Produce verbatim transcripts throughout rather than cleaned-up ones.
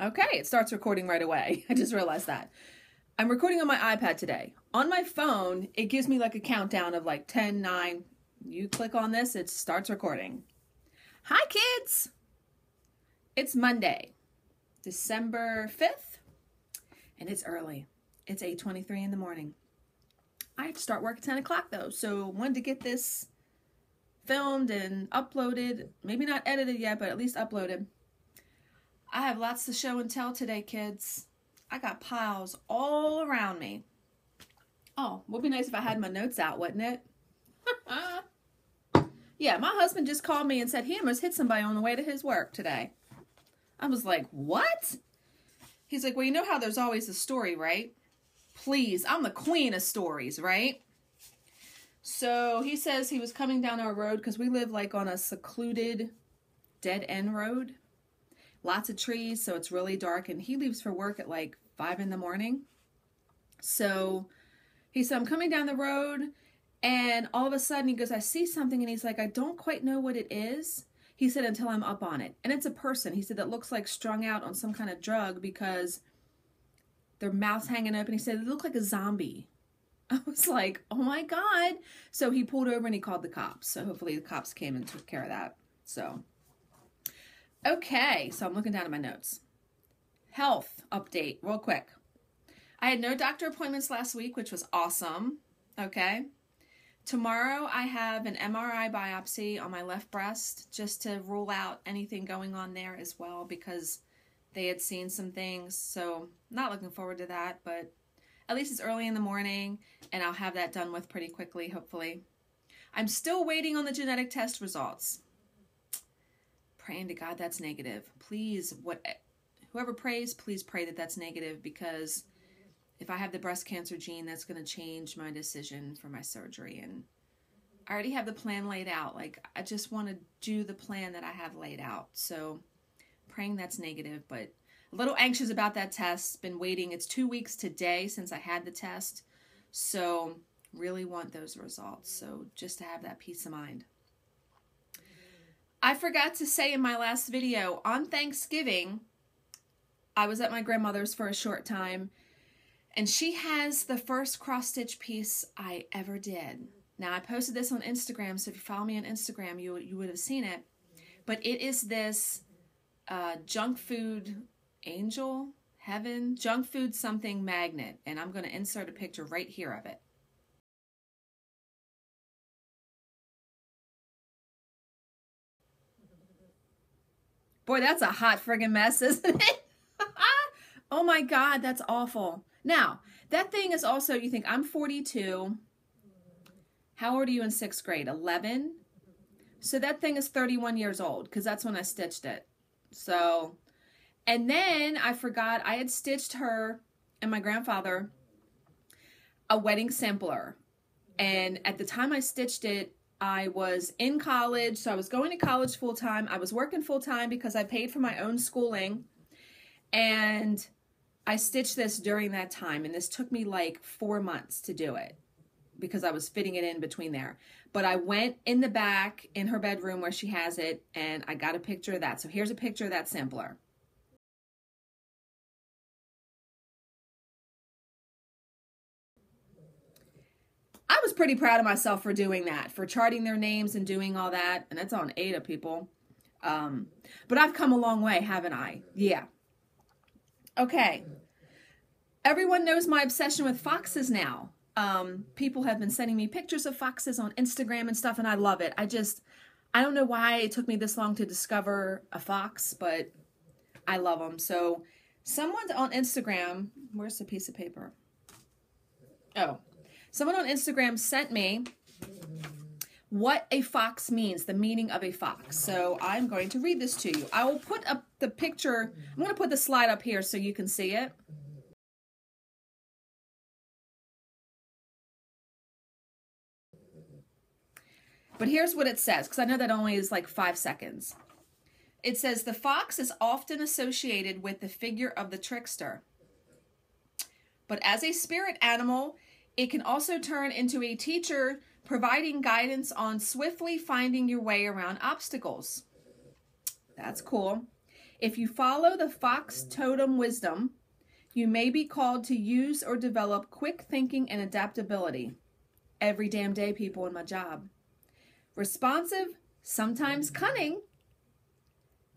Okay, it starts recording right away. I just realized that. I'm recording on my iPad today. On my phone, it gives me like a countdown of like ten, nine. You click on this, it starts recording. Hi, kids. It's Monday, December fifth, and it's early. It's eight twenty-three in the morning. I have to start work at ten o'clock though, so wanted to get this filmed and uploaded. Maybe not edited yet, but at least uploaded. I have lots to show and tell today, kids. I got piles all around me. Oh, would be nice if I had my notes out, wouldn't it? Yeah, my husband just called me and said he almost hit somebody on the way to his work today. I was like, what? He's like, well, you know how there's always a story, right? Please, I'm the queen of stories, right? So he says he was coming down our road because we live like on a secluded dead-end road. Lots of trees, so it's really dark, and he leaves for work at like five in the morning. So he said, I'm coming down the road, and all of a sudden he goes, I see something, and he's like, I don't quite know what it is. He said, until I'm up on it. And it's a person, he said, that looks like strung out on some kind of drug because their mouth's hanging open. He said, they look like a zombie. I was like, oh my God. So he pulled over and he called the cops. So hopefully the cops came and took care of that, so. Okay, so I'm looking down at my notes. Health update, real quick. I had no doctor appointments last week, which was awesome, okay? Tomorrow I have an M R I biopsy on my left breast just to rule out anything going on there as well because they had seen some things, so not looking forward to that, but at least it's early in the morning and I'll have that done with pretty quickly, hopefully. I'm still waiting on the genetic test results. Praying to God that's negative. Please, what, whoever prays, please pray that that's negative because if I have the breast cancer gene, that's going to change my decision for my surgery. And I already have the plan laid out. Like, I just want to do the plan that I have laid out. So praying that's negative, but a little anxious about that test. Been waiting. It's two weeks today since I had the test. So really want those results. So just to have that peace of mind. I forgot to say in my last video, on Thanksgiving, I was at my grandmother's for a short time, and she has the first cross-stitch piece I ever did. Now, I posted this on Instagram, so if you follow me on Instagram, you, you would have seen it, but it is this uh, junk food angel, heaven, junk food something magnet, and I'm going to insert a picture right here of it. Boy, that's a hot friggin' mess, isn't it? Oh my God, that's awful. Now, that thing is also, you think, I'm forty-two. How old are you in sixth grade? eleven? So that thing is thirty-one years old because that's when I stitched it. So, and then I forgot I had stitched her and my grandfather a wedding sampler. And at the time I stitched it, I was in college, so I was going to college full-time. I was working full-time because I paid for my own schooling, and I stitched this during that time, and this took me like four months to do it because I was fitting it in between there. But I went in the back in her bedroom where she has it, and I got a picture of that. So here's a picture of that sampler. I was pretty proud of myself for doing that, for charting their names and doing all that. And that's on Ada, people. Um, but I've come a long way, haven't I? Yeah. Okay. Everyone knows my obsession with foxes now. Um, people have been sending me pictures of foxes on Instagram and stuff, and I love it. I just, I don't know why it took me this long to discover a fox, but I love them. So someone on Instagram, where's the piece of paper? Oh. Someone on Instagram sent me what a fox means, the meaning of a fox. So I'm going to read this to you. I will put up the picture. I'm going to put the slide up here so you can see it. But here's what it says, because I know that only is like five seconds. It says, the fox is often associated with the figure of the trickster. But as a spirit animal, it can also turn into a teacher providing guidance on swiftly finding your way around obstacles. That's cool. If you follow the fox totem wisdom, you may be called to use or develop quick thinking and adaptability. Every damn day, people, in my job. Responsive, sometimes cunning.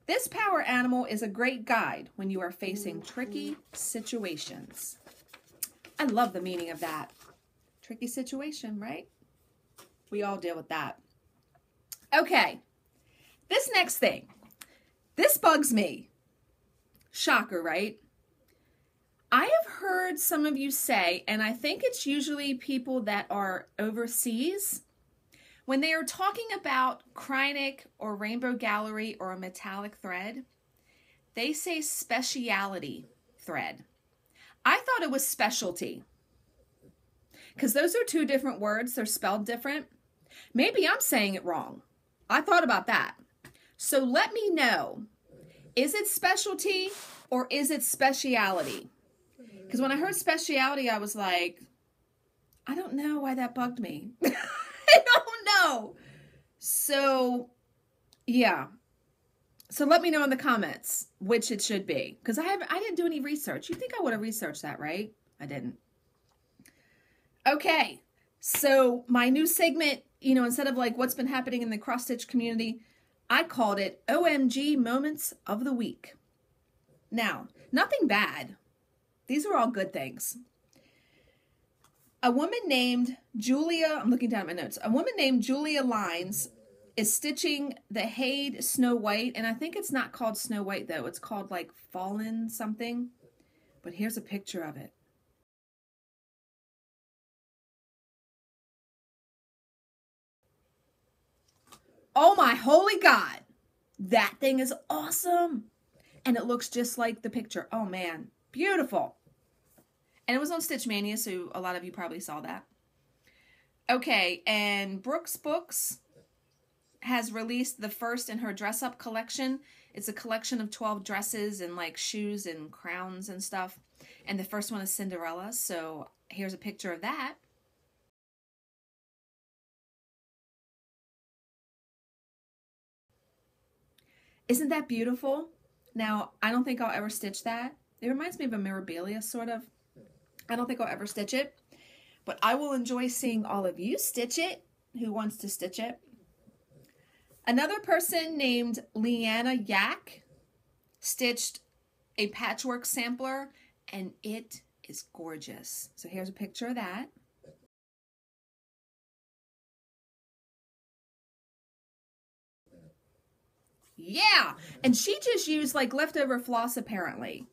This power animal is a great guide when you are facing tricky situations. I love the meaning of that. Tricky situation, right? We all deal with that. Okay, this next thing. This bugs me. Shocker, right? I have heard some of you say, and I think it's usually people that are overseas, when they are talking about Kreinik or Rainbow Gallery or a metallic thread, they say speciality thread. I thought it was specialty because those are two different words. They're spelled different. Maybe I'm saying it wrong. I thought about that. So let me know, is it specialty or is it speciality? Because when I heard speciality, I was like, I don't know why that bugged me. I don't know. So, yeah. So let me know in the comments which it should be. Because I haven't, I didn't do any research. You think I would have researched that, right? I didn't. Okay. So my new segment, you know, instead of like what's been happening in the cross-stitch community, I called it O M G Moments of the Week. Now, nothing bad. These are all good things. A woman named Julia, I'm looking down at my notes. A woman named Julia Lines is stitching the Hayde Snow White. And I think it's not called Snow White, though. It's called, like, Fallen something. But here's a picture of it. Oh, my holy God. That thing is awesome. And it looks just like the picture. Oh, man. Beautiful. And it was on Stitch Mania, so a lot of you probably saw that. Okay, and Brooks Books has released the first in her dress-up collection. It's a collection of twelve dresses and, like, shoes and crowns and stuff. And the first one is Cinderella, so here's a picture of that. Isn't that beautiful? Now, I don't think I'll ever stitch that. It reminds me of a mirabilia, sort of. I don't think I'll ever stitch it, but I will enjoy seeing all of you stitch it, who wants to stitch it. Another person named Liana Yak stitched a patchwork sampler, and it is gorgeous. So here's a picture of that. Yeah, and she just used, like, leftover floss, apparently,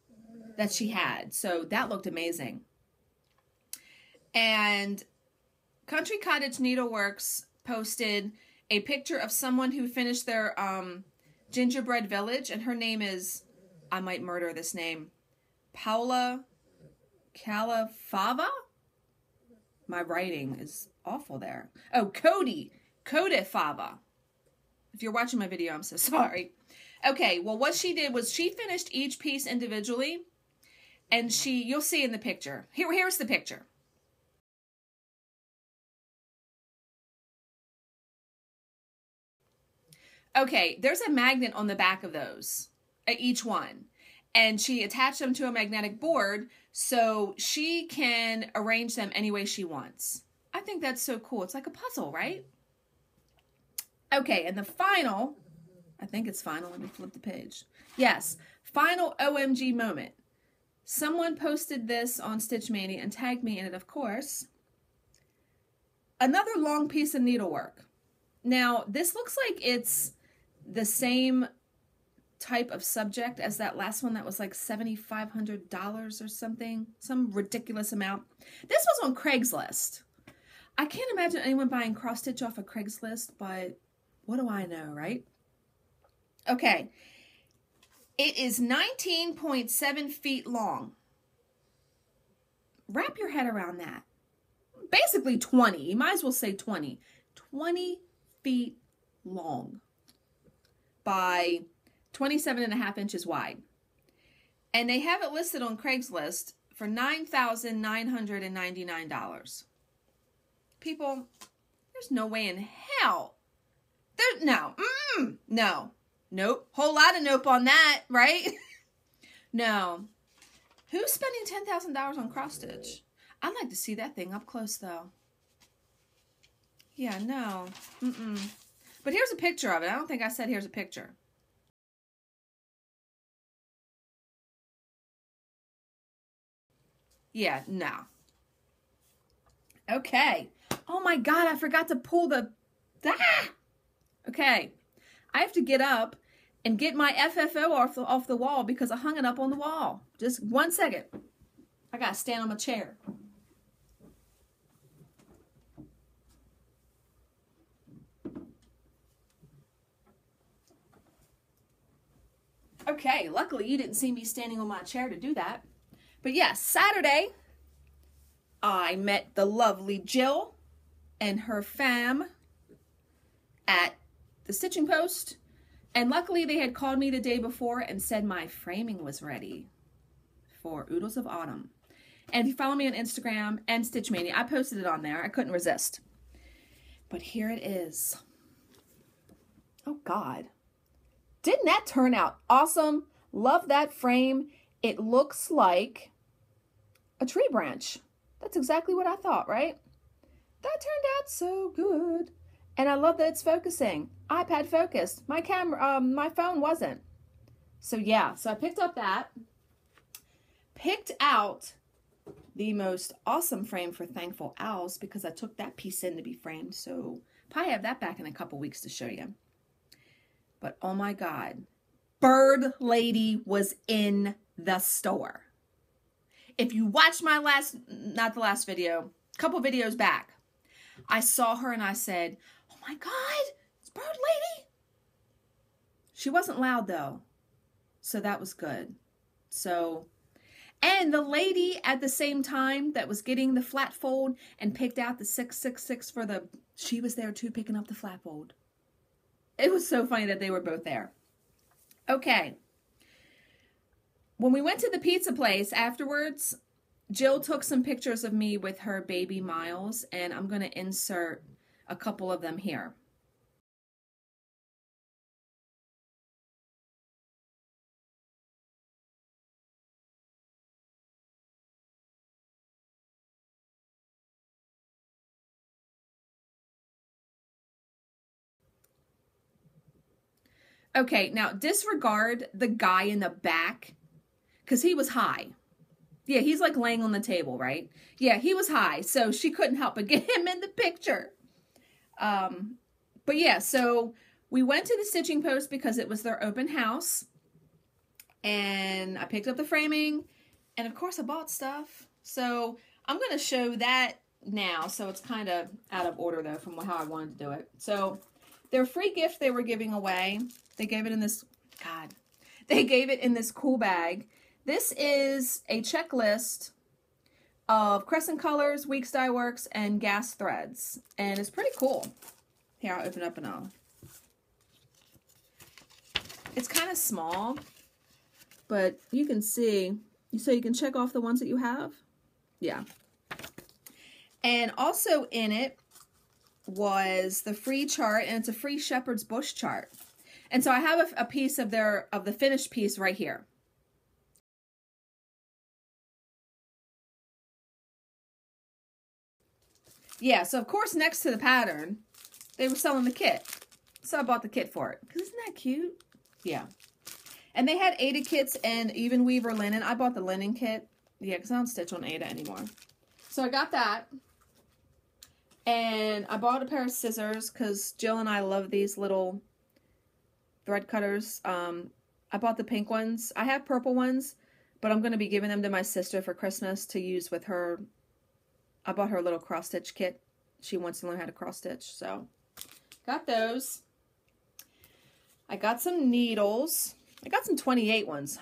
that she had. So that looked amazing. And Country Cottage Needleworks posted a picture of someone who finished their um, gingerbread village, and her name is, I might murder this name, Paula Calafava? My writing is awful there. Oh, Cody, Codifava. If you're watching my video, I'm so sorry. Okay, well, what she did was she finished each piece individually, and she, you'll see in the picture. Here, here's the picture. Okay, there's a magnet on the back of those, each one, and she attached them to a magnetic board so she can arrange them any way she wants. I think that's so cool. It's like a puzzle, right? Okay, and the final... I think it's final. Let me flip the page. Yes. Final O M G moment. Someone posted this on Stitch Mania and tagged me in it, of course. Another long piece of needlework. Now, this looks like it's the same type of subject as that last one that was like seven thousand five hundred dollars or something. Some ridiculous amount. This was on Craigslist. I can't imagine anyone buying cross-stitch off of Craigslist, but what do I know, right? Okay, it is nineteen point seven feet long. Wrap your head around that. Basically twenty. You might as well say twenty. twenty feet long by twenty-seven and a half inches wide. And they have it listed on Craigslist for nine thousand nine hundred ninety-nine dollars. People, there's no way in hell. There's no, mm, no. Nope. Whole lot of nope on that, right? No. Who's spending ten thousand dollars on cross stitch? I'd like to see that thing up close, though. Yeah, no. Mm-mm. But here's a picture of it. I don't think I said here's a picture. Yeah, no. Okay. Oh, my God. I forgot to pull the... Ah! Okay. I have to get up and get my F F O off the, off the wall because I hung it up on the wall. Just one second. I got to stand on my chair. Okay. Luckily, you didn't see me standing on my chair to do that. But, yeah, Saturday, I met the lovely Jill and her fam at the Stitching Post, and luckily they had called me the day before and said my framing was ready for Oodles of Autumn. And if you follow me on Instagram and Stitch Mania, I posted it on there. I couldn't resist. But here it is. Oh, God. Didn't that turn out awesome? Love that frame. It looks like a tree branch. That's exactly what I thought, right? That turned out so good. And I love that it's focusing. iPad focused. My camera, um, my phone wasn't. So yeah, so I picked up that. Picked out the most awesome frame for Thankful Owls because I took that piece in to be framed. So probably have that back in a couple weeks to show you. But oh my God, Bird Lady was in the store. If you watched my last, not the last video, a couple videos back, I saw her and I said, oh my God, it's Bird Lady. She wasn't loud though. So that was good. So, and the lady at the same time that was getting the flat fold and picked out the six six six for the, she was there too picking up the flat fold. It was so funny that they were both there. Okay. When we went to the pizza place afterwards, Jill took some pictures of me with her baby Miles, and I'm going to insert a couple of them here. Okay, now disregard the guy in the back, because he was high. Yeah, he's like laying on the table, right? Yeah, he was high, so she couldn't help but get him in the picture. Um, but yeah, so we went to the Stitching Post because it was their open house. And I picked up the framing. And, of course, I bought stuff. So I'm going to show that now. So it's kind of out of order, though, from how I wanted to do it. So their free gift they were giving away, they gave it in this, God, they gave it in this cool bag. This is a checklist of Crescent Colors, Weeks Dye Works, and Gas Threads. And it's pretty cool. Here, I'll open up and I'll. It's kind of small, but you can see. So you can check off the ones that you have. Yeah. And also in it was the free chart, and it's a free Shepherd's Bush chart. And so I have a, a piece of their of the finished piece right here. Yeah, so of course next to the pattern, they were selling the kit. So I bought the kit for it. Because isn't that cute? Yeah. And they had Ada kits and Even Weaver linen. I bought the linen kit. Yeah, because I don't stitch on Ada anymore. So I got that. And I bought a pair of scissors because Jill and I love these little thread cutters. Um, I bought the pink ones. I have purple ones, but I'm going to be giving them to my sister for Christmas to use with her. I bought her a little cross-stitch kit. She wants to learn how to cross-stitch, so got those. I got some needles. I got some twenty-eight ones.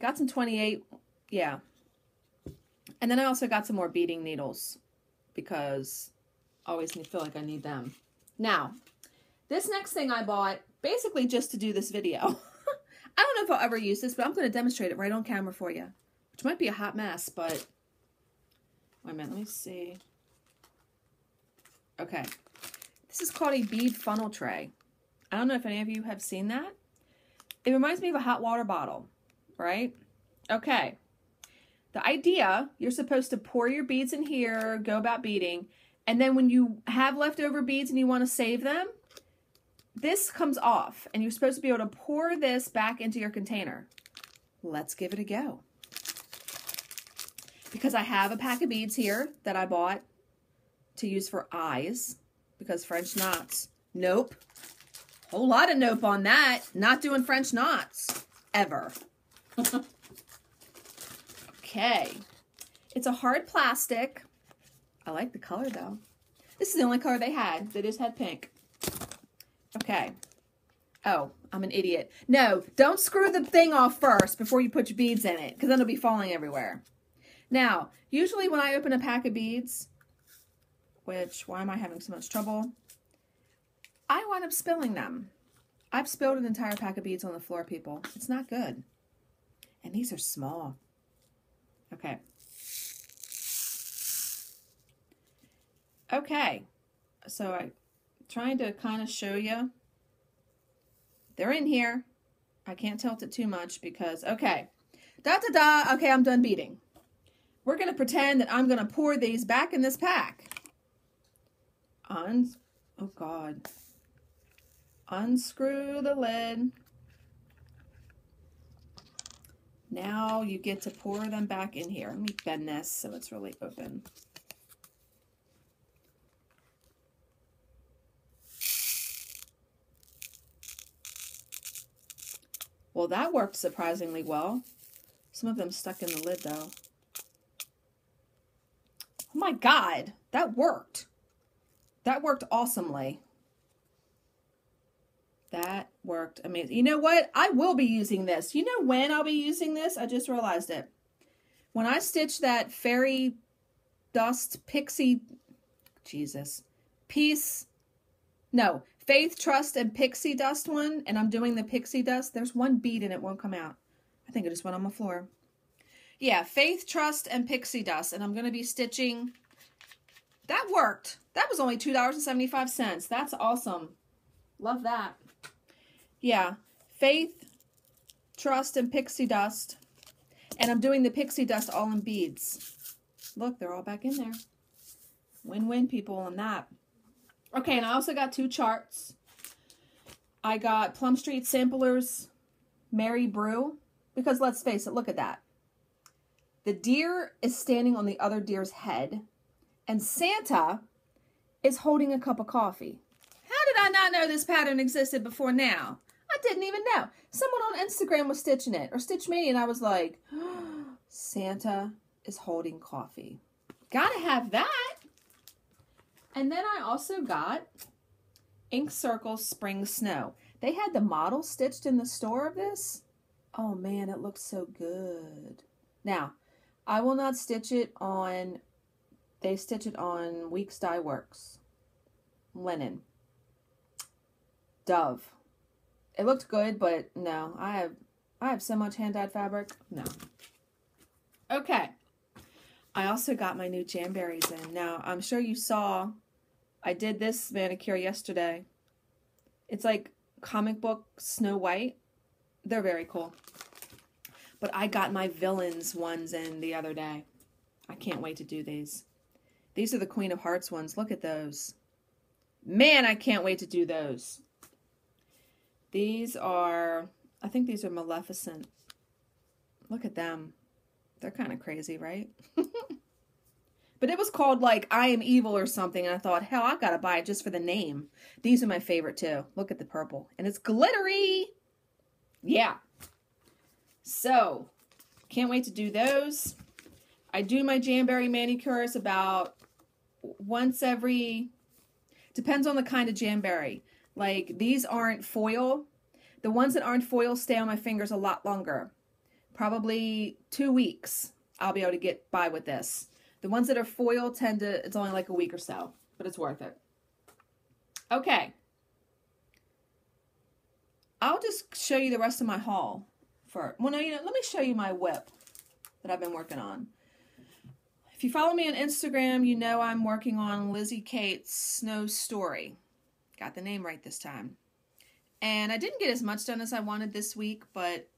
Got some twenty-eight, yeah. And then I also got some more beading needles because I always feel like I need them. Now, this next thing I bought basically just to do this video. I don't know if I'll ever use this, but I'm going to demonstrate it right on camera for you, which might be a hot mess, but... Wait a minute, let me see. Okay. This is called a bead funnel tray. I don't know if any of you have seen that. It reminds me of a hot water bottle, right? Okay. The idea, you're supposed to pour your beads in here, go about beading, and then when you have leftover beads and you want to save them, this comes off, and you're supposed to be able to pour this back into your container. Let's give it a go. Because I have a pack of beads here that I bought to use for eyes, because French knots, nope. Whole lot of nope on that. Not doing French knots, ever. Okay. It's a hard plastic. I like the color, though. This is the only color they had. They just had pink. Okay. Oh, I'm an idiot. No, don't screw the thing off first before you put your beads in it, because then it'll be falling everywhere. Now, usually when I open a pack of beads, which, why am I having so much trouble? I wound up spilling them. I've spilled an entire pack of beads on the floor, people. It's not good. And these are small. Okay. Okay. So I'm trying to kind of show you. They're in here. I can't tilt it too much because, okay. Da-da-da. Okay, I'm done beading. We're going to pretend that I'm going to pour these back in this pack. Uns oh, God. Unscrew the lid. Now you get to pour them back in here. Let me bend this so it's really open. Well, that worked surprisingly well. Some of them stuck in the lid, though. Oh my God, that worked. That worked awesomely. That worked amazing. You know what? I will be using this. You know when I'll be using this? I just realized it. When I stitch that fairy dust pixie, Jesus, peace, no, faith, trust, and pixie dust one, and I'm doing the pixie dust, there's one bead and it won't come out. I think it just went on my floor. Yeah, faith, trust, and pixie dust, and I'm going to be stitching. That worked. That was only two dollars and seventy-five cents. That's awesome. Love that. Yeah, faith, trust, and pixie dust. And I'm doing the pixie dust all in beads. Look, they're all back in there. Win-win, people, on that. Okay, and I also got two charts. I got Plum Street Samplers, Mary Brew, because let's face it, look at that. The deer is standing on the other deer's head, and Santa is holding a cup of coffee. How did I not know this pattern existed before now? I didn't even know. Someone on Instagram was stitching it, or Stitch Mania, and I was like, oh, Santa is holding coffee. Gotta have that. And then I also got Ink Circle Spring Snow. They had the model stitched in the store of this. Oh, man, it looks so good. Now, I will not stitch it on, they stitch it on Weeks Dye Works, linen, Dove. It looked good, but no, I have, I have so much hand-dyed fabric, no. Okay, I also got my new Jamberries in. Now, I'm sure you saw, I did this manicure yesterday. It's like comic book Snow White. They're very cool. But I got my villains ones in the other day. I can't wait to do these. These are the Queen of Hearts ones. Look at those. Man, I can't wait to do those. These are, I think these are Maleficent. Look at them. They're kind of crazy, right? But it was called like I Am Evil or something. And I thought, hell, I've got to buy it just for the name. These are my favorite too. Look at the purple. And it's glittery. Yeah. So, can't wait to do those. I do my Jamberry manicures about once every, depends on the kind of Jamberry. Like, these aren't foil. The ones that aren't foil stay on my fingers a lot longer. Probably two weeks I'll be able to get by with this. The ones that are foil tend to, it's only like a week or so, but it's worth it. Okay. I'll just show you the rest of my haul. For, well, no, you know, let me show you my whip that I've been working on. If you follow me on Instagram, you know I'm working on Lizzie Kate's Snow Story. Got the name right this time. And I didn't get as much done as I wanted this week, but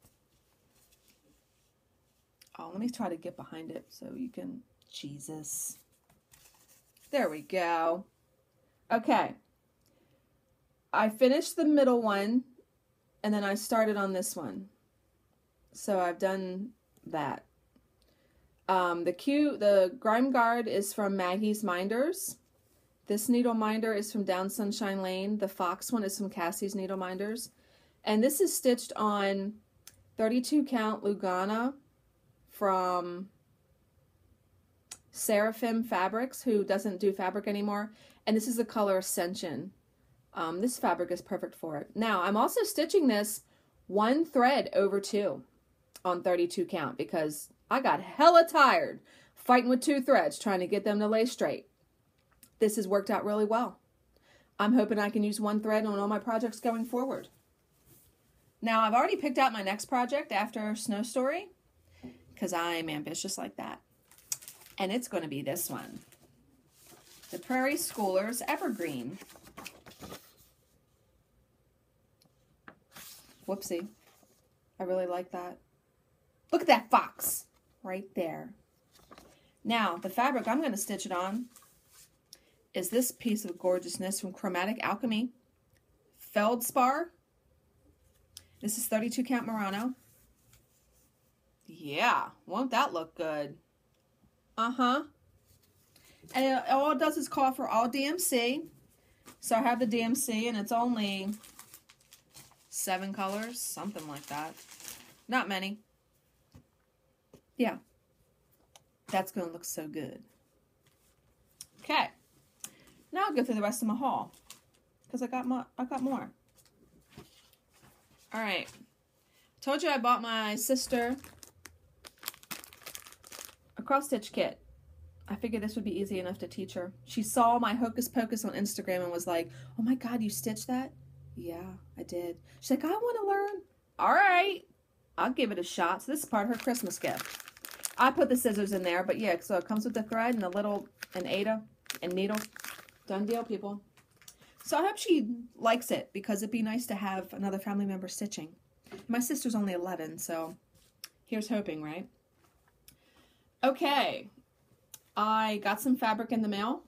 oh, let me try to get behind it so you can, Jesus. There we go. Okay. I finished the middle one, and then I started on this one. So I've done that. Um, the Q, the Grime Guard is from Maggie's Minders. This Needle Minder is from Down Sunshine Lane. The Fox one is from Cassie's Needle Minders. And this is stitched on thirty-two count Lugana from Seraphim Fabrics, who doesn't do fabric anymore. And this is the color Ascension. Um, this fabric is perfect for it. Now, I'm also stitching this one thread over two on thirty-two count because I got hella tired fighting with two threads trying to get them to lay straight. This has worked out really well. I'm hoping I can use one thread on all my projects going forward. Now, I've already picked out my next project after Snow Story because I'm ambitious like that. And it's going to be this one. The Prairie Schoolers Evergreen. Whoopsie. I really like that. Look at that fox right there. Now, the fabric I'm going to stitch it on is this piece of gorgeousness from Chromatic Alchemy. Feldspar. This is thirty-two count Murano. Yeah, won't that look good? Uh-huh. And all it does is call for all D M C. So I have the D M C, and it's only seven colors, something like that. Not many. Yeah. That's going to look so good. Okay. Now I'll go through the rest of my haul because I got my I got more. All right. Told you I bought my sister a cross stitch kit. I figured this would be easy enough to teach her. She saw my Hocus Pocus on Instagram and was like, "Oh my God, you stitched that?" Yeah, I did. She's like, "I want to learn." All right, I'll give it a shot. So this is part of her Christmas gift. I put the scissors in there, but yeah, so it comes with the thread and a little an Ada and needle. Done deal, people. So I hope she likes it because it'd be nice to have another family member stitching. My sister's only eleven, so here's hoping, right? Okay. I got some fabric in the mail.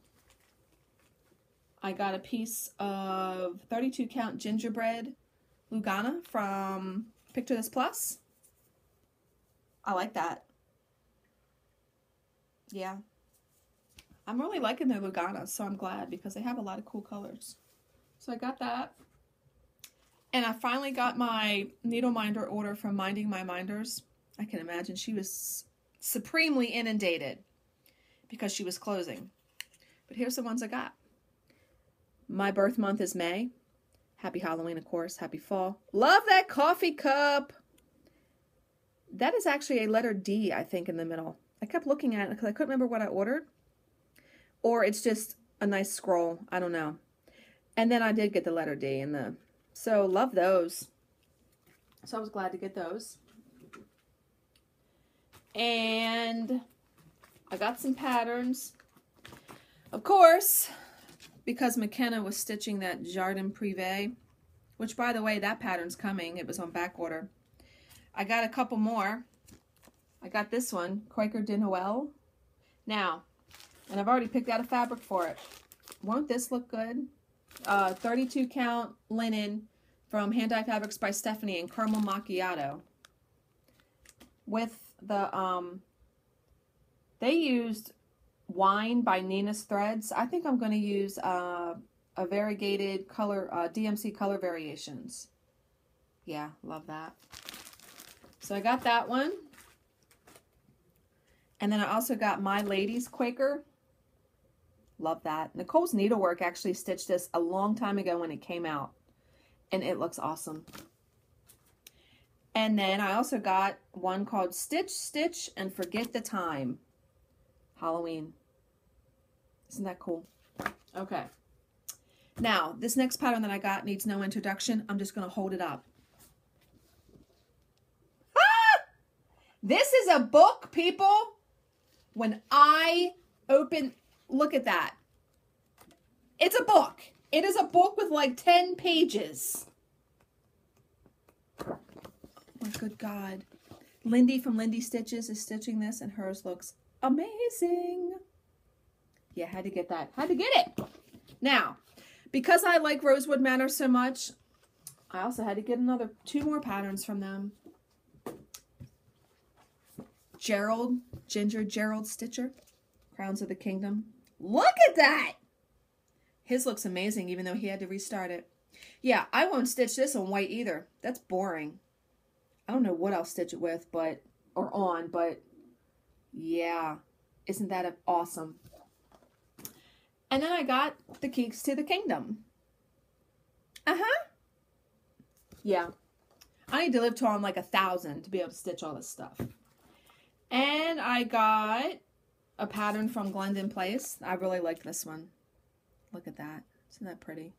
I got a piece of thirty-two count gingerbread Lugana from Picture This Plus. I like that. Yeah. I'm really liking their Lugana, so I'm glad because they have a lot of cool colors. So I got that. And I finally got my needle minder order from Minding My Minders. I can imagine she was supremely inundated because she was closing. But here's the ones I got. My birth month is May. Happy Halloween, of course. Happy fall. Love that coffee cup. That is actually a letter D, I think, in the middle. I kept looking at it because I couldn't remember what I ordered. Or it's just a nice scroll. I don't know. And then I did get the letter D in the... So, love those. So, I was glad to get those. And I got some patterns. Of course, because McKenna was stitching that Jardin Privé, which, by the way, that pattern's coming. It was on back order. I got a couple more. I got this one, Quaker de Noël. Now... And I've already picked out a fabric for it. Won't this look good? Uh, thirty-two count linen from Hand Dye Fabrics by Stephanie and Caramel Macchiato. With the, um, they used Wine by Nina's Threads. I think I'm going to use uh, a variegated color, uh, D M C color variations. Yeah, love that. So I got that one. And then I also got My Lady's Quaker. Love that. Nicole's Needlework actually stitched this a long time ago when it came out. And it looks awesome. And then I also got one called Stitch, Stitch, and Forget the Time. Halloween. Isn't that cool? Okay. Now, this next pattern that I got needs no introduction. I'm just going to hold it up. Ah! This is a book, people. When I open... Look at that. It's a book. It is a book with like ten pages. my good God. Lindy from Lindy Stitches is stitching this, and hers looks amazing. Yeah, had to get that. Had to get it. Now, because I like Rosewood Manor so much, I also had to get another two more patterns from them. Gerald, Ginger Gerald Stitcher, Crowns of the Kingdom. Look at that! His looks amazing, even though he had to restart it. Yeah, I won't stitch this on white either. That's boring. I don't know what I'll stitch it with, but, or on, but yeah. Isn't that awesome? And then I got the Keys to the Kingdom. Uh-huh. Yeah. I need to live to on like a thousand to be able to stitch all this stuff. And I got a pattern from Glendon Place. I really like this one. Look at that. Isn't that pretty?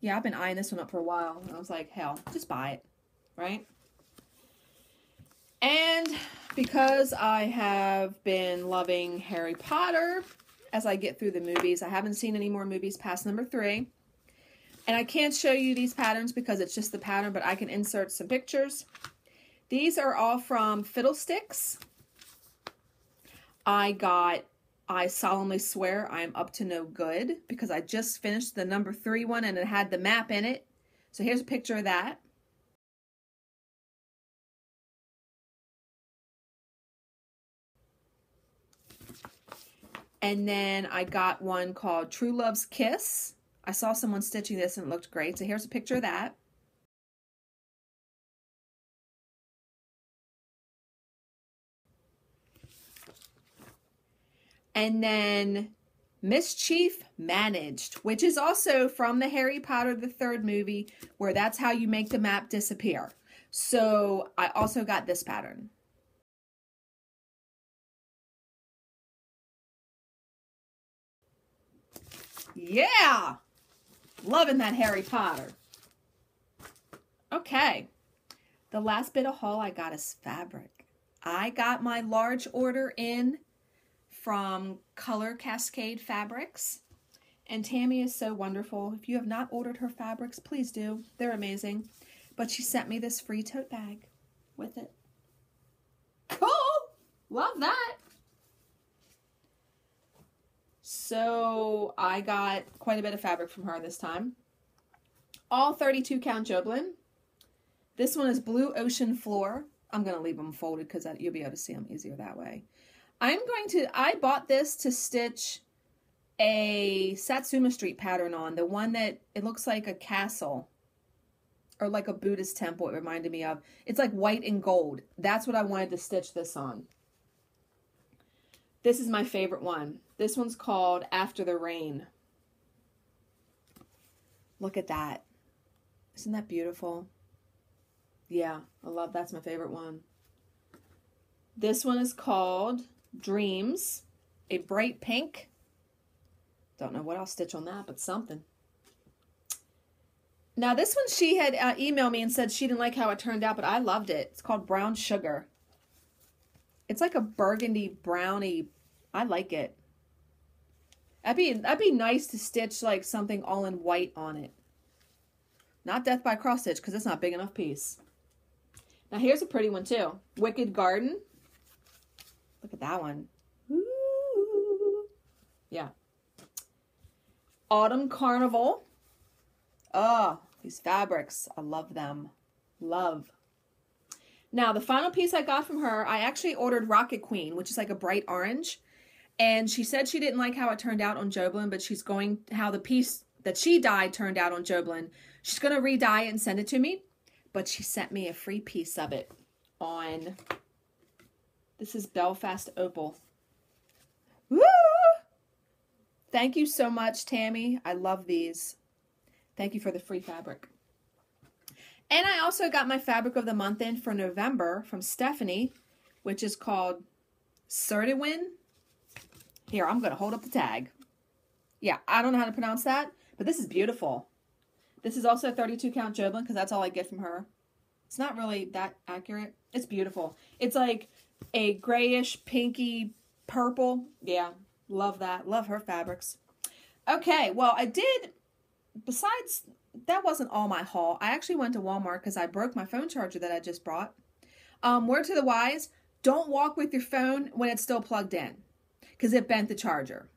Yeah, I've been eyeing this one up for a while. And I was like, hell, just buy it. Right? And because I have been loving Harry Potter as I get through the movies, I haven't seen any more movies past number three. And I can't show you these patterns because it's just the pattern, but I can insert some pictures. These are all from Fiddlesticks. I got I Solemnly Swear I'm Up to No Good because I just finished the number three one and it had the map in it. So here's a picture of that. And then I got one called True Love's Kiss. I saw someone stitching this and it looked great. So here's a picture of that. And then Mischief Managed, which is also from the Harry Potter the third movie, where that's how you make the map disappear. So I also got this pattern. Yeah! Loving that Harry Potter. Okay. The last bit of haul I got is fabric. I got my large order in from Color Cascade Fabrics, and Tammy is so wonderful. If you have not ordered her fabrics, please do. They're amazing. But she sent me this free tote bag with it. Cool! Love that! So I got quite a bit of fabric from her this time. All thirty-two count Joblin. This one is Blue Ocean Floor. I'm going to leave them folded because you'll be able to see them easier that way. I'm going to, I bought this to stitch a Satsuma Street pattern on, the one that, it looks like a castle, or like a Buddhist temple it reminded me of. It's like white and gold. That's what I wanted to stitch this on. This is my favorite one. This one's called After the Rain. Look at that. Isn't that beautiful? Yeah, I love, that's my favorite one. This one is called Dreams, a bright pink. Don't know what I'll stitch on that, but something. Now this one she had uh, emailed me and said she didn't like how it turned out, but I loved it. It's called Brown Sugar. It's like a burgundy brownie. I like it. That'd be, that'd be nice to stitch like something all in white on it. Not Death by Cross Stitch because it's not a big enough piece. Now here's a pretty one too. Wicked Garden. Look at that one. Ooh. Yeah. Autumn Carnival. Oh, these fabrics. I love them. Love. Now, the final piece I got from her, I actually ordered Rocket Queen, which is like a bright orange. And she said she didn't like how it turned out on Joblin, but she's going, how the piece that she dyed turned out on Joblin. She's going to re-dye it and send it to me. But she sent me a free piece of it on, this is Belfast Opal. Woo! Thank you so much, Tammy. I love these. Thank you for the free fabric. And I also got my fabric of the month in for November from Stephanie, which is called Sirtwin. Here, I'm going to hold up the tag. Yeah, I don't know how to pronounce that, but this is beautiful. This is also a thirty-two count Joblin because that's all I get from her. It's not really that accurate. It's beautiful. It's like a grayish, pinky, purple. Yeah, love that. Love her fabrics. Okay, well, I did, besides that wasn't all my haul. I actually went to Walmart because I broke my phone charger that I just brought. Um, word to the wise, don't walk with your phone when it's still plugged in because it bent the charger.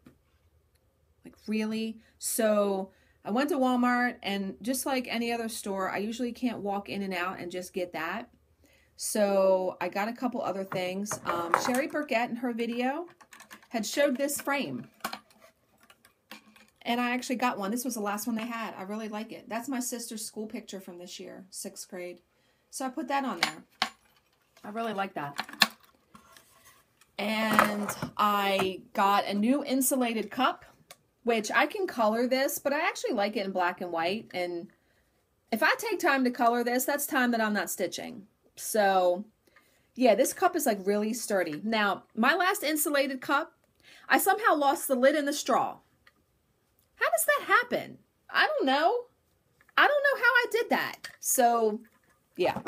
Like, really? So I went to Walmart, and just like any other store, I usually can't walk in and out and just get that. So I got a couple other things. Um, Sherry Burkett in her video had showed this frame. And I actually got one. This was the last one they had. I really like it. That's my sister's school picture from this year, sixth grade. So I put that on there. I really like that. And I got a new insulated cup, which I can color this, but I actually like it in black and white. And if I take time to color this, that's time that I'm not stitching. So yeah, this cup is like really sturdy. Now, my last insulated cup, I somehow lost the lid and the straw. How does that happen? I don't know. I don't know how I did that. So, yeah.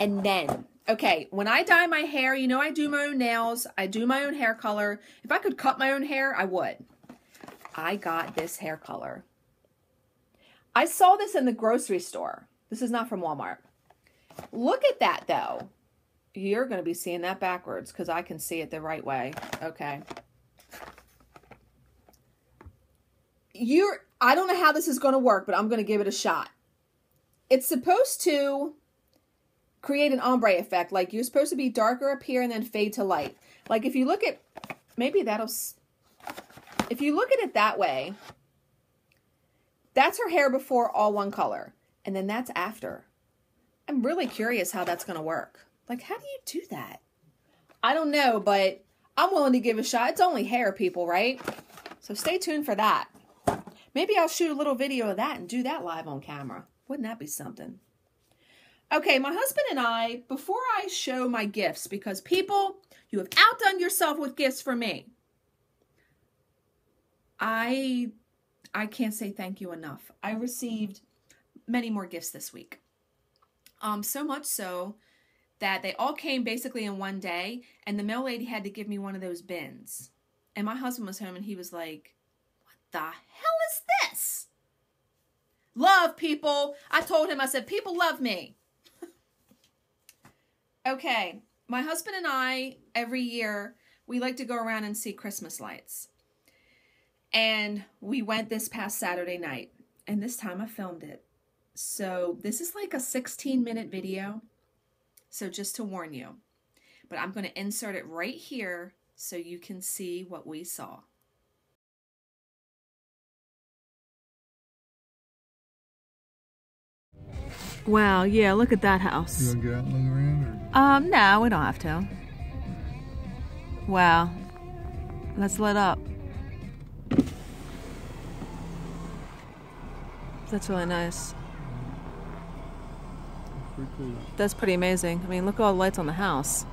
And then, okay, when I dye my hair, you know I do my own nails. I do my own hair color. If I could cut my own hair, I would. I got this hair color. I saw this in the grocery store. This is not from Walmart. Look at that, though. You're going to be seeing that backwards because I can see it the right way. Okay. You're, I don't know how this is going to work, but I'm going to give it a shot. It's supposed to create an ombre effect. Like, you're supposed to be darker up here and then fade to light. Like, if you look at, maybe that'll, if you look at it that way, that's her hair before, all one color. And then that's after. I'm really curious how that's going to work. Like, how do you do that? I don't know, but I'm willing to give it a shot. It's only hair, people, right? So stay tuned for that. Maybe I'll shoot a little video of that and do that live on camera. Wouldn't that be something? Okay, my husband and I, before I show my gifts, because people, you have outdone yourself with gifts for me. I, I can't say thank you enough. I received many more gifts this week. Um, so much so that they all came basically in one day, and the mail lady had to give me one of those bins. And my husband was home, and he was like, the hell is this? Love, people. I told him, I said, people love me. Okay, my husband and I, every year, we like to go around and see Christmas lights. And we went this past Saturday night, and this time I filmed it. So this is like a sixteen minute video, so just to warn you. But I'm going to insert it right here so you can see what we saw. Wow, yeah, look at that house. You want to get out and look around? Or? Um, no, we don't have to. Wow. That's lit up. That's really nice. That's pretty cool. That's pretty amazing. I mean, look at all the lights on the house.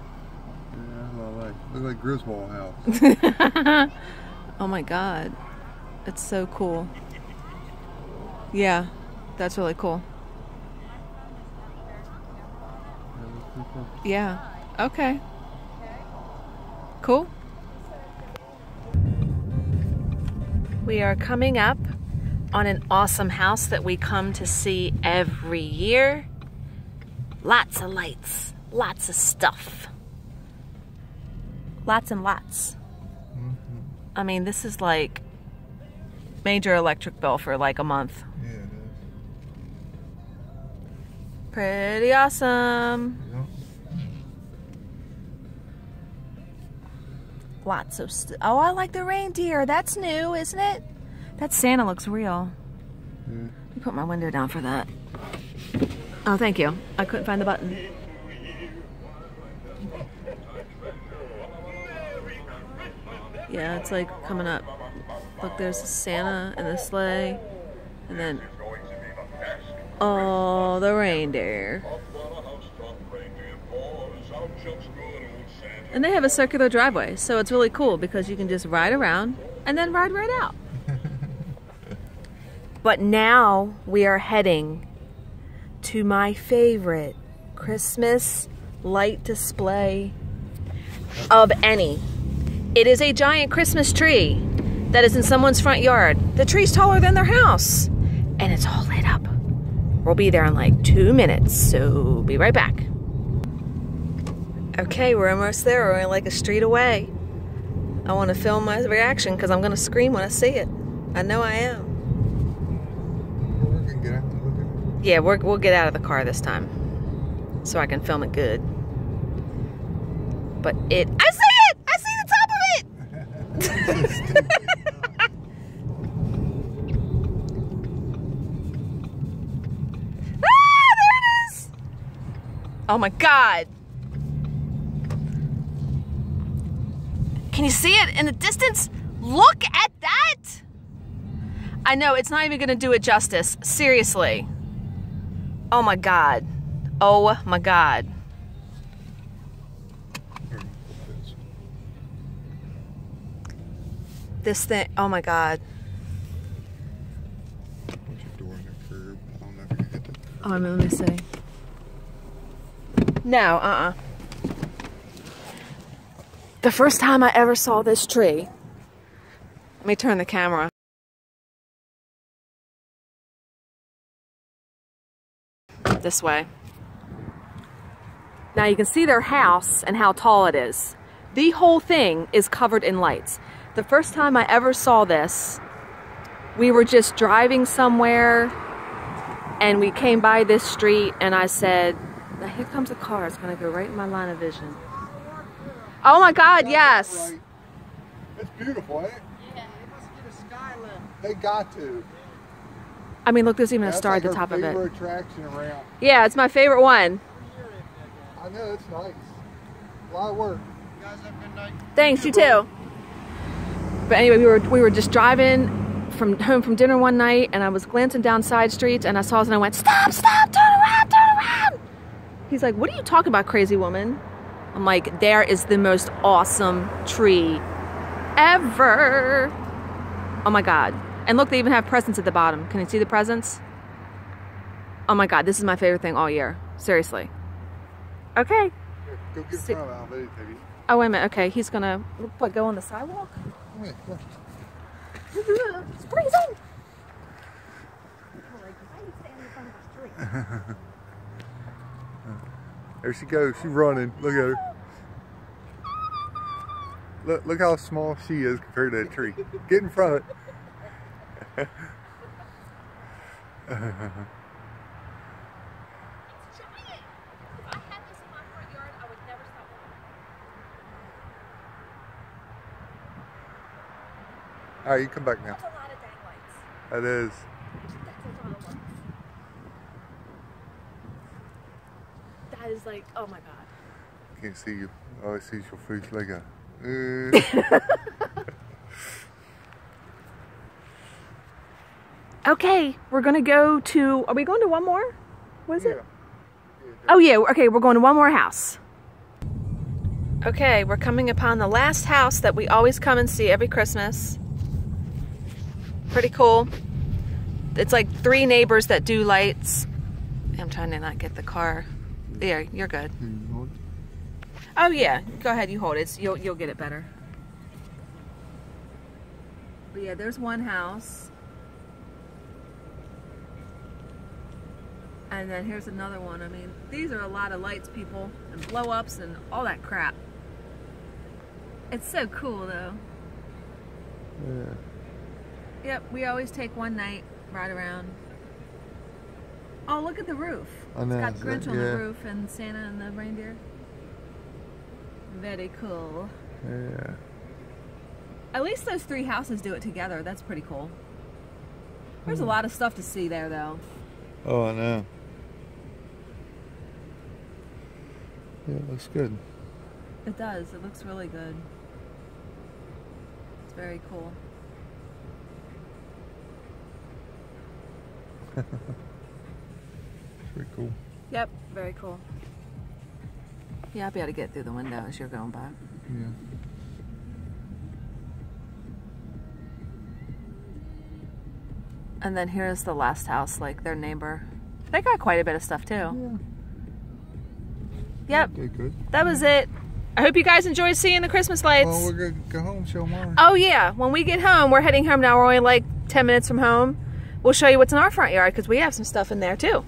Yeah, that's what I like. Looks like Griswold house. Oh my god. It's so cool. Yeah, that's really cool. Yeah. Okay. Cool. We are coming up on an awesome house that we come to see every year. Lots of lights. Lots of stuff. Lots and lots. Mm-hmm. I mean, this is like major electric bill for like a month. Yeah, it is. Pretty awesome. Yeah. Lots of stuff. Oh, I like the reindeer. That's new, isn't it? That Santa looks real. Yeah. Let me put my window down for that. Oh, thank you. I couldn't find the button. Yeah, it's like coming up. Look, there's Santa and the sleigh. And then, oh, the reindeer. And they have a circular driveway, so it's really cool because you can just ride around and then ride right out. But now we are heading to my favorite Christmas light display of any. It is a giant Christmas tree that is in someone's front yard. The tree's taller than their house. and it's all lit up. We'll be there in like two minutes, so be right back. Okay, we're almost there. We're only like a street away. I want to film my reaction because I'm going to scream when I see it. I know I am. We're going to get out and look at it. Yeah, we're, we'll get out of the car this time so I can film it good. But it... I see it! I see the top of it! Ah, there it is! Oh my God! Can you see it in the distance? Look at that! I know, it's not even gonna do it justice. Seriously. Oh my God. Oh my God. This thing, oh my God. Oh, I mean, let me see. No, uh-uh. The first time I ever saw this tree, let me turn the camera. This way. Now you can see their house and how tall it is. The whole thing is covered in lights. The first time I ever saw this, we were just driving somewhere and we came by this street and I said, here comes a car, it's gonna go right in my line of vision. Oh my God, yes. Right. It's beautiful, ain't it? Yeah, they must get a sky lift. They got to. I mean, look, there's even yeah, a star like at the top of it. Attraction around. Yeah, it's my favorite one. I know, it's nice. A lot of work. You guys have a good night. Thanks, you too. But anyway, we were, we were just driving from home from dinner one night and I was glancing down side streets and I saw us and I went, stop, stop, turn around, turn around. He's like, what are you talking about, crazy woman? I'm like, there is the most awesome tree ever. Oh my God. And look, they even have presents at the bottom. Can you see the presents? Oh my God, this is my favorite thing all year. Seriously. Okay. Here, go get in front of it, baby. Oh, wait a minute. Okay, he's going to, what, go on the sidewalk? Come here, come here. It's crazy. There she goes, she's running. Look at her. Look, look how small she is compared to that tree. Get in front of it. It's giant. If I had this in my front yard, I would never stop walking. Alright, you come back now. That's a lot of dang lights. That is. Is like, oh my God. Can't see you. Oh, I see your face like a. Uh. Okay, we're gonna go to. Are we going to one more? What is yeah. it? Yeah, oh yeah. Okay, we're going to one more house. Okay, we're coming upon the last house that we always come and see every Christmas. Pretty cool. It's like three neighbors that do lights. I'm trying to not get the car. Yeah, you're good. You oh yeah, go ahead. You hold it. It's, you'll you'll get it better. But yeah, there's one house, and then here's another one. I mean, these are a lot of lights, people, and blow ups and all that crap. It's so cool though. Yeah. Yep. We always take one night right around. Oh, look at the roof. I know, it's got Grinch on yeah. the roof and Santa and the reindeer. Very cool. Yeah. At least those three houses do it together. That's pretty cool. There's mm. a lot of stuff to see there, though. Oh, I know. Yeah, it looks good. It does. It looks really good. It's very cool. Pretty cool. Yep, very cool. Yeah, I'll be able to get through the window as you're going by. Yeah. And then here's the last house, like their neighbor. They got quite a bit of stuff too. Yeah. Yep. Okay, good. That was it. I hope you guys enjoyed seeing the Christmas lights. Well, we're gonna go home, show more. Oh yeah, when we get home, we're heading home now. We're only like ten minutes from home. we'll show you what's in our front yard because we have some stuff in there too.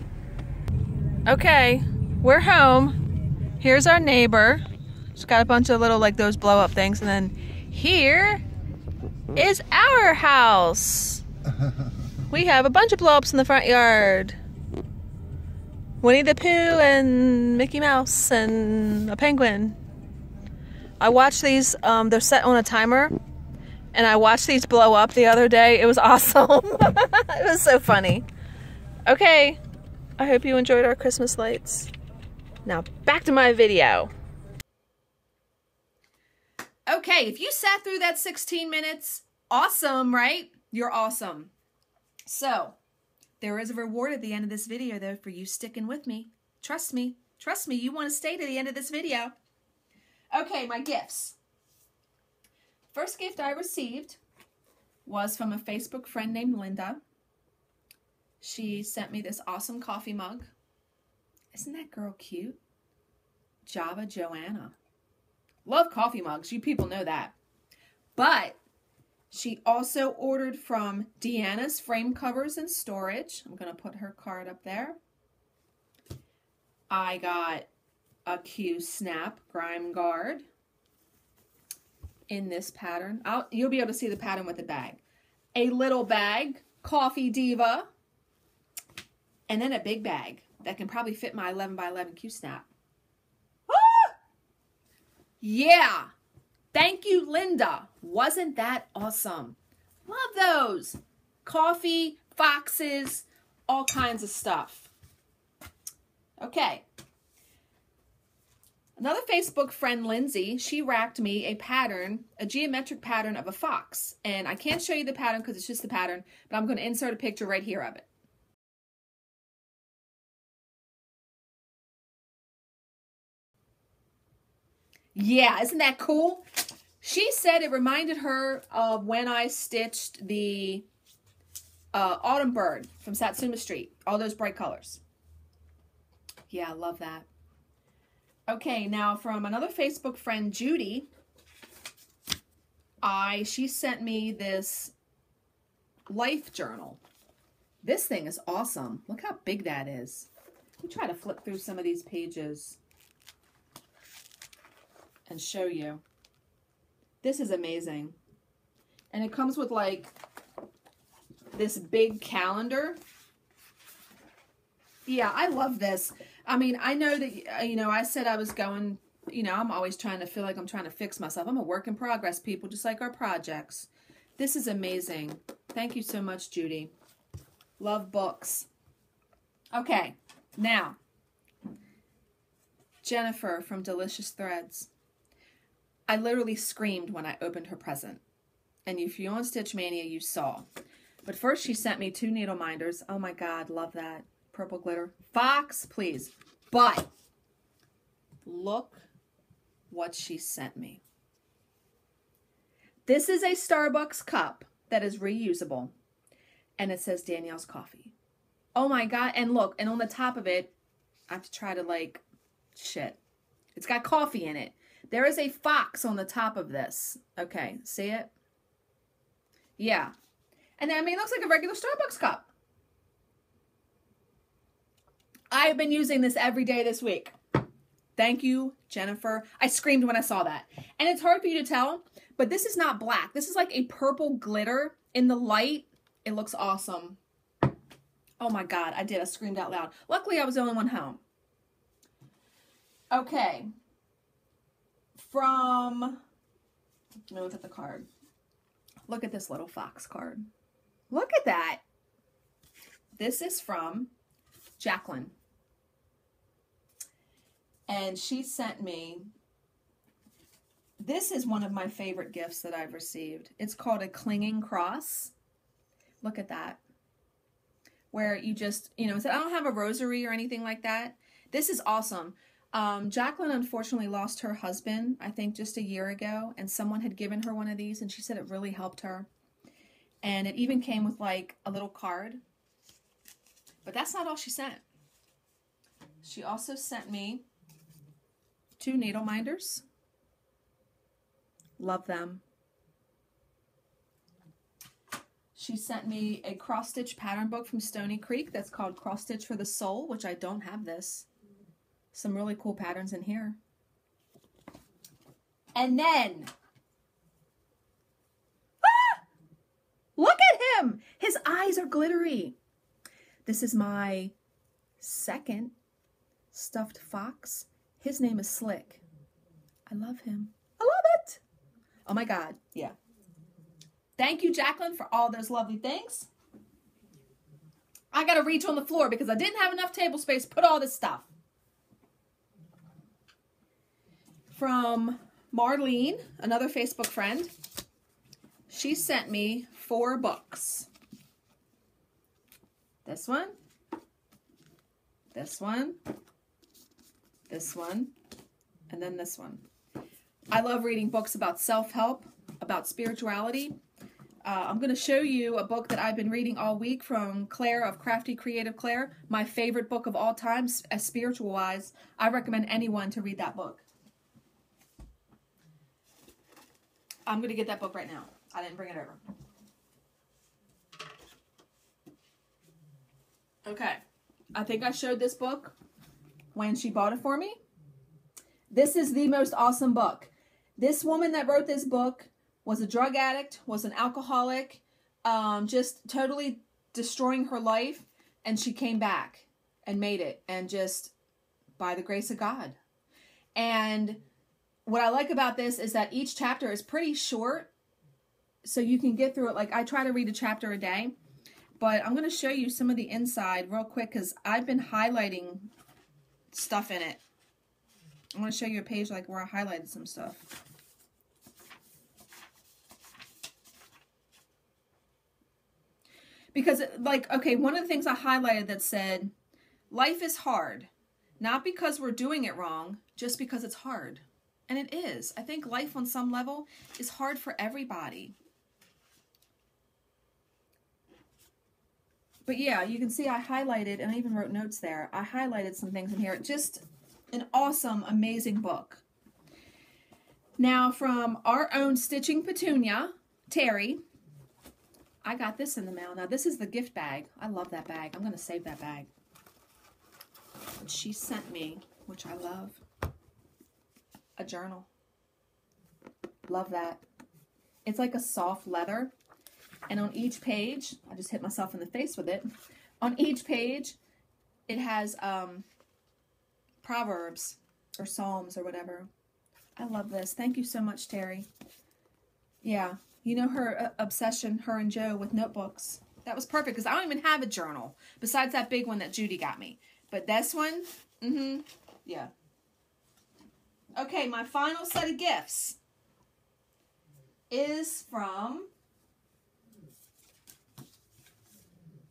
Okay, we're home. Here's our neighbor. She's got a bunch of little, like those blow up things. And then here is our house. We have a bunch of blow ups in the front yard. Winnie the Pooh and Mickey Mouse and a penguin. I watched these, um, they're set on a timer, and I watched these blow up the other day. It was awesome. It was so funny. Okay, I hope you enjoyed our Christmas lights. Now back to my video. Okay, if you sat through that sixteen minutes, awesome, right? You're awesome. So, there is a reward at the end of this video, though, for you sticking with me. Trust me. Trust me, you want to stay to the end of this video. Okay, my gifts. First gift I received was from a Facebook friend named Linda. She sent me this awesome coffee mug. Isn't that girl cute? Java Joanna. Love coffee mugs. You people know that. But she also ordered from Deanna's Frame Covers and Storage. I'm going to put her card up there. I got a Q Snap Grime Guard in this pattern. I'll, you'll be able to see the pattern with the bag. A little bag, Coffee Diva, and then a big bag that can probably fit my eleven by eleven Q Snap. Yeah, thank you, Linda. Wasn't that awesome? Love those. Coffee, foxes, all kinds of stuff. Okay. Another Facebook friend, Lindsay, she wrapped me a pattern, a geometric pattern of a fox. And I can't show you the pattern because it's just the pattern, but I'm going to insert a picture right here of it. Yeah, isn't that cool? She said it reminded her of when I stitched the uh, Autumn Bird from Satsuma Street. All those bright colors. Yeah, I love that. Okay, now from another Facebook friend, Judy, I she sent me this life journal. This thing is awesome. Look how big that is. Let me try to flip through some of these pages and show you. This is amazing. And it comes with like this big calendar. Yeah, I love this. I mean, I know that, you know, I said I was going, you know, I'm always trying to feel like I'm trying to fix myself. I'm a work in progress, people, just like our projects. This is amazing. Thank you so much, Judy. Love books. Okay, now, Jennifer from Delicious Threads. I literally screamed when I opened her present. And if you're on Stitch Mania, you saw. But first she sent me two needle minders. Oh my God, love that. Purple glitter. Fox, please. But look what she sent me. This is a Starbucks cup that is reusable. And it says Danielle's Coffee. Oh my God. And look, and on the top of it, I have to try to like, shit. It's got coffee in it. There is a fox on the top of this. Okay, see it? Yeah. And then, I mean, it looks like a regular Starbucks cup. I've been using this every day this week. Thank you, Jennifer. I screamed when I saw that. And it's hard for you to tell, but this is not black. This is like a purple glitter in the light. It looks awesome. Oh my God, I did. I screamed out loud. Luckily, I was the only one home. Okay. From, let me look at the card. Look at this little fox card. Look at that. This is from Jacqueline. And she sent me, this is one of my favorite gifts that I've received. It's called a clinging cross. Look at that. Where you just, you know, I don't have a rosary or anything like that. This is awesome. Um, Jacqueline unfortunately lost her husband, I think just a year ago, and someone had given her one of these and she said it really helped her. And it even came with like a little card, but that's not all she sent. She also sent me two needle minders. Love them. She sent me a cross-stitch pattern book from Stony Creek that's called Cross Stitch for the Soul, which I don't have this. Some really cool patterns in here. And then... Ah! Look at him! His eyes are glittery. This is my second stuffed fox. His name is Slick. I love him. I love it! Oh my God, yeah. Thank you, Jacqueline, for all those lovely things. I gotta reach on the floor because I didn't have enough table space to put all this stuff. From Marlene, another Facebook friend, she sent me four books. This one, this one, this one, and then this one. I love reading books about self-help, about spirituality. Uh, I'm going to show you a book that I've been reading all week from Claire of Crafty Creative Claire, my favorite book of all time, as spiritual-wise. I recommend anyone to read that book. I'm going to get that book right now. I didn't bring it over. Okay. I think I showed this book when she bought it for me. This is the most awesome book. This woman that wrote this book was a drug addict, was an alcoholic, um, just totally destroying her life. And she came back and made it, and just by the grace of God. And what I like about this is that each chapter is pretty short, so you can get through it. Like, I try to read a chapter a day, but I'm going to show you some of the inside real quick because I've been highlighting stuff in it. I'm going to show you a page like where I highlighted some stuff. Because, like, okay, one of the things I highlighted that said, life is hard, not because we're doing it wrong, just because it's hard. And it is. I think life on some level is hard for everybody. But yeah, you can see I highlighted, and I even wrote notes there. I highlighted some things in here. Just an awesome, amazing book. Now, from our own Stitching Petunia, Terry, I got this in the mail. Now, this is the gift bag. I love that bag. I'm going to save that bag. But she sent me, which I love, a journal. Love that. It's like a soft leather. And on each page, I just hit myself in the face with it. On each page, it has um, Proverbs or Psalms or whatever. I love this. Thank you so much, Terry. Yeah. You know her obsession, her and Joe, with notebooks. That was perfect because I don't even have a journal besides that big one that Judy got me. But this one, mm-hmm, yeah. Okay, my final set of gifts is from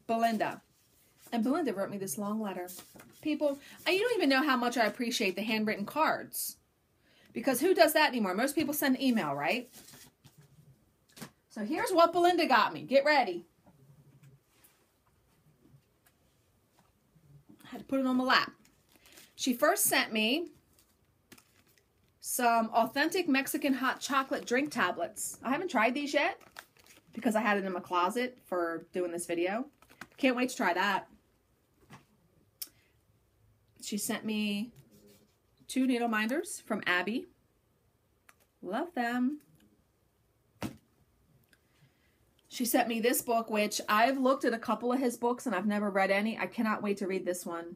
Belinda. And Belinda wrote me this long letter. People, you don't even know how much I appreciate the handwritten cards. Because who does that anymore? Most people send email, right? So here's what Belinda got me. Get ready. I had to put it on my lap. She first sent me some authentic Mexican hot chocolate drink tablets. I haven't tried these yet because I had it in my closet for doing this video. Can't wait to try that. She sent me two needle minders from Abby. Love them. She sent me this book, which I've looked at a couple of his books and I've never read any. I cannot wait to read this one.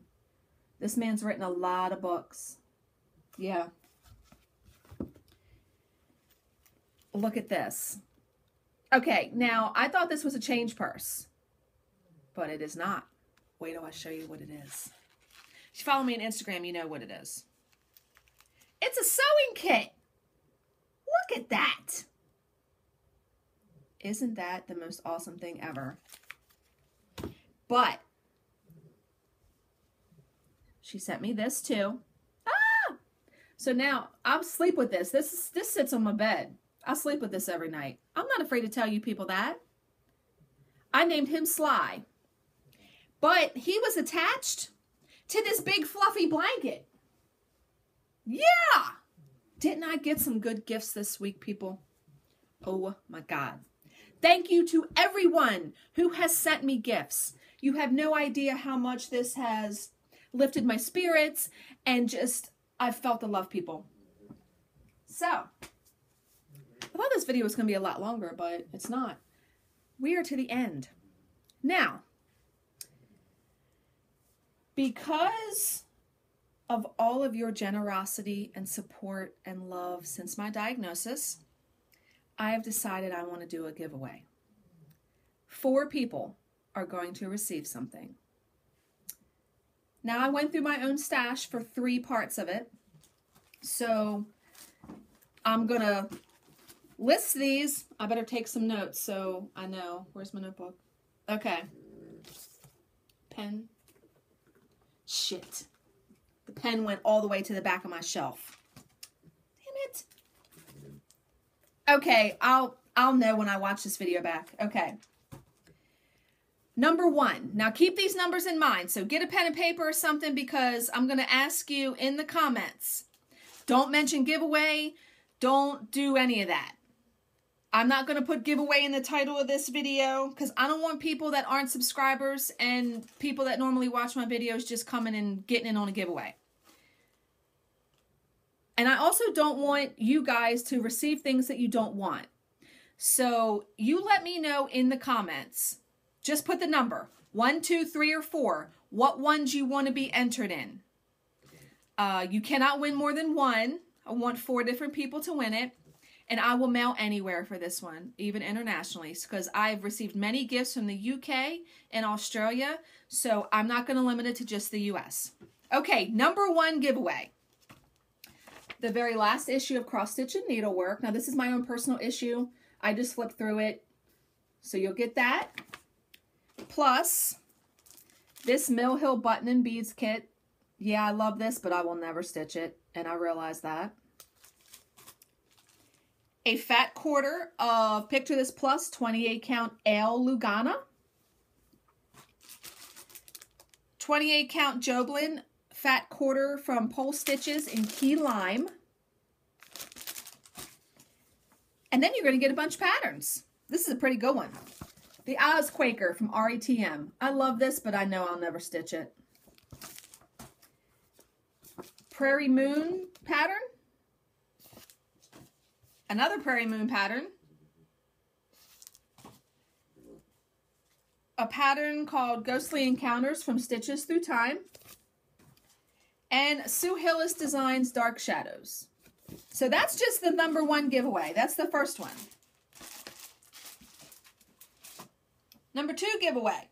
This man's written a lot of books. Yeah. Look at this. Okay, now I thought this was a change purse, but it is not. Wait till I show you what it is. If you follow me on Instagram, you know what it is. It's a sewing kit. Look at that. Isn't that the most awesome thing ever? But she sent me this too. Ah! So now I'll sleep with this. This is, this sits on my bed. I sleep with this every night. I'm not afraid to tell you people that. I named him Sly. But he was attached to this big fluffy blanket. Yeah! Didn't I get some good gifts this week, people? Oh my God. Thank you to everyone who has sent me gifts. You have no idea how much this has lifted my spirits, and just, I've felt the love, people. So, I thought this video was going to be a lot longer, but it's not. We are to the end. Now, because of all of your generosity and support and love since my diagnosis, I have decided I want to do a giveaway. Four people are going to receive something. Now, I went through my own stash for three parts of it, so I'm going to list these. I better take some notes so I know. Where's my notebook? Okay. Pen. Shit. The pen went all the way to the back of my shelf. Damn it. Okay, I'll I'll know when I watch this video back. Okay. Number one. Now keep these numbers in mind. So get a pen and paper or something, because I'm going to ask you in the comments. Don't mention giveaway. Don't do any of that. I'm not going to put giveaway in the title of this video, because I don't want people that aren't subscribers and people that normally watch my videos just coming and getting in on a giveaway. And I also don't want you guys to receive things that you don't want. So you let me know in the comments. Just put the number. One, two, three, or four. What ones you want to be entered in. Uh, you cannot win more than one. I want four different people to win it. And I will mail anywhere for this one, even internationally, because I've received many gifts from the U K and Australia. So I'm not going to limit it to just the U S. Okay, number one giveaway. The very last issue of Cross Stitch and Needlework. Now, this is my own personal issue. I just flipped through it. So you'll get that. Plus, this Mill Hill Button and Beads Kit. Yeah, I love this, but I will never stitch it. And I realize that. A fat quarter of Picture This Plus twenty-eight count Ale Lugana. twenty-eight count Joblin fat quarter from Pole Stitches in Key Lime. And then you're going to get a bunch of patterns. This is a pretty good one. The Oz Quaker from R E T M. I love this, but I know I'll never stitch it. Prairie Moon pattern. Another Prairie Moon pattern. A pattern called Ghostly Encounters from Stitches Through Time. And Sue Hillis Designs Dark Shadows. So that's just the number one giveaway. That's the first one. Number two giveaway.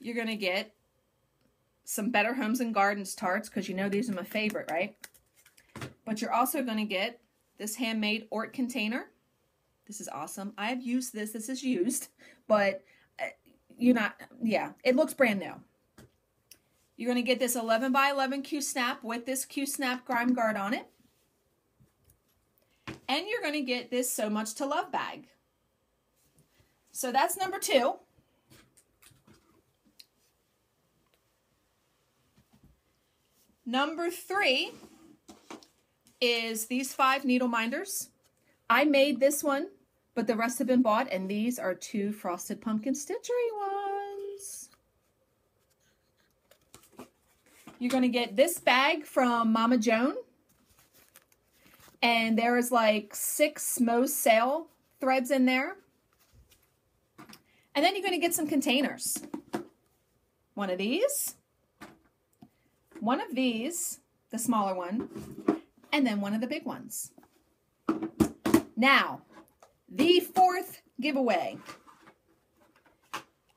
You're going to get some Better Homes and Gardens tarts, because you know these are my favorite, right? But you're also going to get this handmade Ort container. This is awesome. I have used this. This is used, but you're not, yeah, it looks brand new. You're going to get this eleven by eleven Q-Snap with this Q-Snap Grime Guard on it. And you're going to get this So Much to Love bag. So that's number two. Number three is these five needle minders. I made this one, but the rest have been bought, and these are two Frosted Pumpkin Stitchery ones. You're going to get this bag from Mama Joan, and there is like six Mo's Sale threads in there. And then you're going to get some containers. One of these, one of these, the smaller one, and then one of the big ones. Now, the fourth giveaway.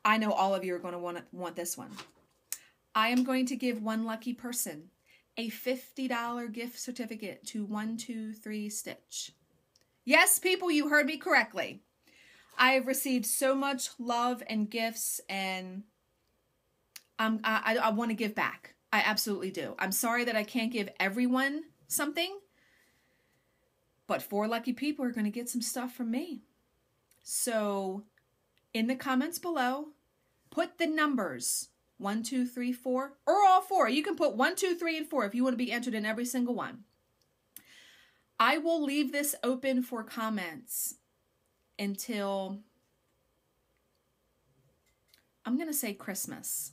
I know all of you are going to want, to want this one. I am going to give one lucky person a fifty dollar gift certificate to one two three Stitch. Yes, people, you heard me correctly. I have received so much love and gifts, and I'm, I, I want to give back. I absolutely do. I'm sorry that I can't give everyone something, but four lucky people are going to get some stuff from me. So in the comments below, put the numbers one, two, three, four, or all four. You can put one, two, three, and four if you want to be entered in every single one. I will leave this open for comments, until, I'm going to say Christmas.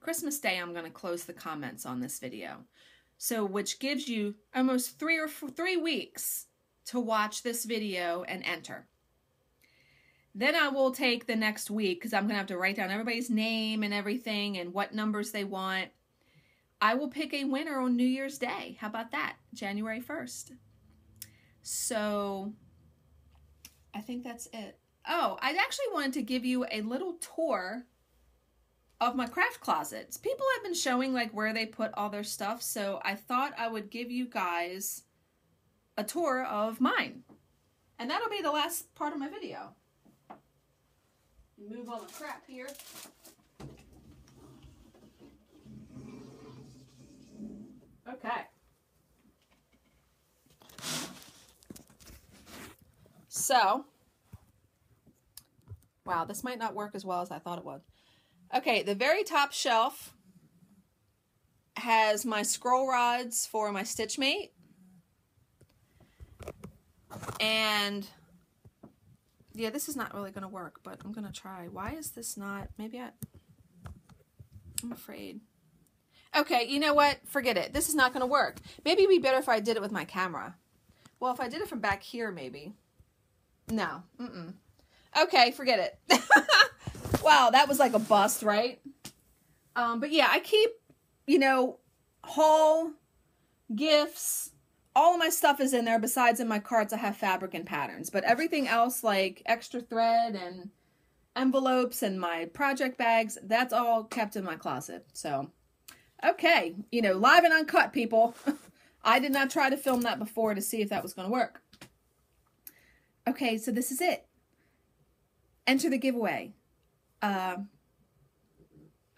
Christmas Day, I'm going to close the comments on this video. So, which gives you almost three or four, three weeks to watch this video and enter. Then I will take the next week, because I'm going to have to write down everybody's name and everything and what numbers they want. I will pick a winner on New Year's Day. How about that? January first. So, I think that's it. Oh, I actually wanted to give you a little tour of my craft closets. People have been showing like where they put all their stuff, so I thought I would give you guys a tour of mine. And that'll be the last part of my video. Move all the crap here. Okay. So, wow, this might not work as well as I thought it would. Okay, the very top shelf has my scroll rods for my Stitch Mate. And, yeah, this is not really going to work, but I'm going to try. Why is this not? Maybe I, I'm afraid. Okay, you know what? Forget it. This is not going to work. Maybe it'd be better if I did it with my camera. Well, if I did it from back here, maybe. No. Mm-mm. Okay, forget it. Wow, that was like a bust, right? Um, but yeah, I keep, you know, haul, gifts, all of my stuff is in there. Besides in my cards, I have fabric and patterns. But everything else, like extra thread and envelopes and my project bags, that's all kept in my closet. So, okay. You know, live and uncut, people. I did not try to film that before to see if that was going to work. Okay, so this is it. Enter the giveaway. Uh,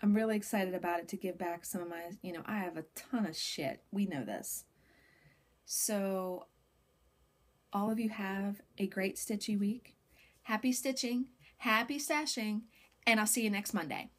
I'm really excited about it to give back some of my, you know, I have a ton of shit. We know this. So all of you have a great stitchy week. Happy stitching, happy stashing, and I'll see you next Monday.